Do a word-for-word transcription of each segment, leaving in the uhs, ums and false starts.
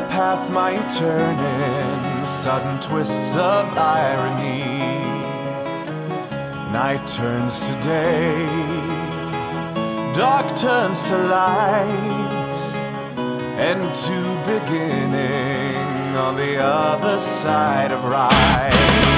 The path might turn in sudden twists of irony. Night turns to day, dark turns to light, and to beginning on the other side of right.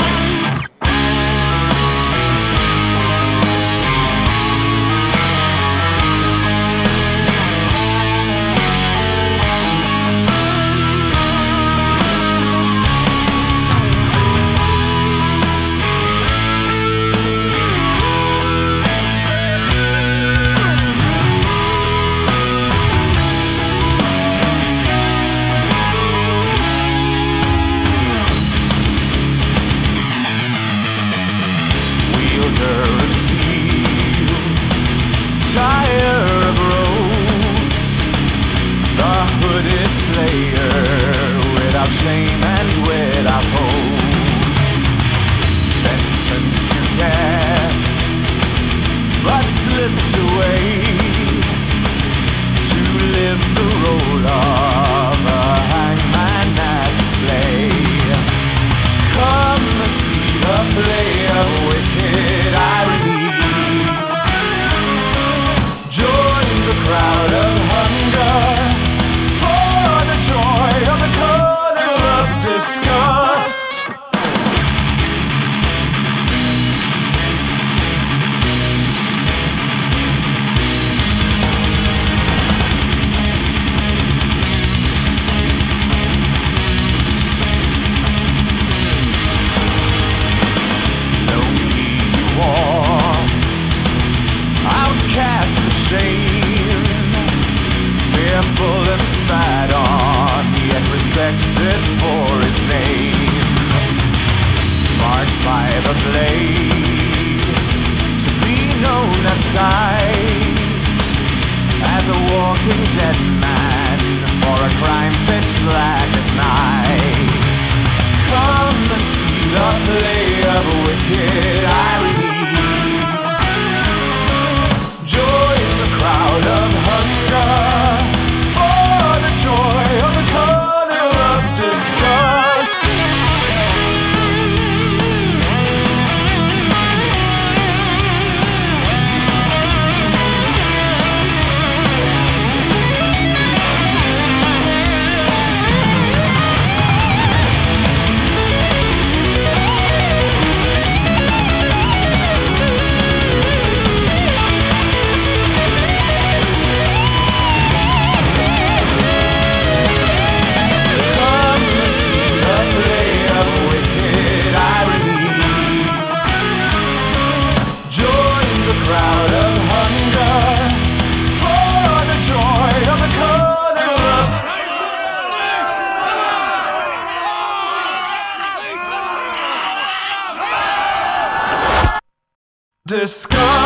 Discuss.